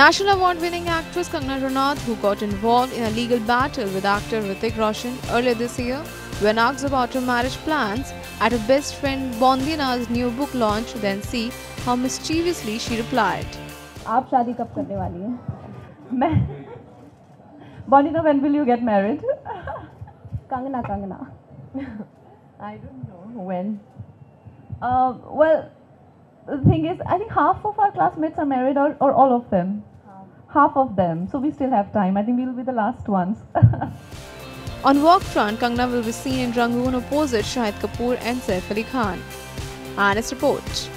National award-winning actress Kangana Ranaut, who got involved in a legal battle with actor Hrithik Roshan earlier this year, when asked about her marriage plans at her best friend Bondina's new book launch, then see how mischievously she replied. आप शादी कब करने वाली हैं? मैं Bondina, when will you get married? Kangana. I don't know when. Well, the thing is, I think half of our classmates are married, or all of them. Half of them. So we still have time. I think we will be the last ones. On work front, Kangana will be seen in Rangoon opposite Shahid Kapoor and Saif Ali Khan. Anna's report.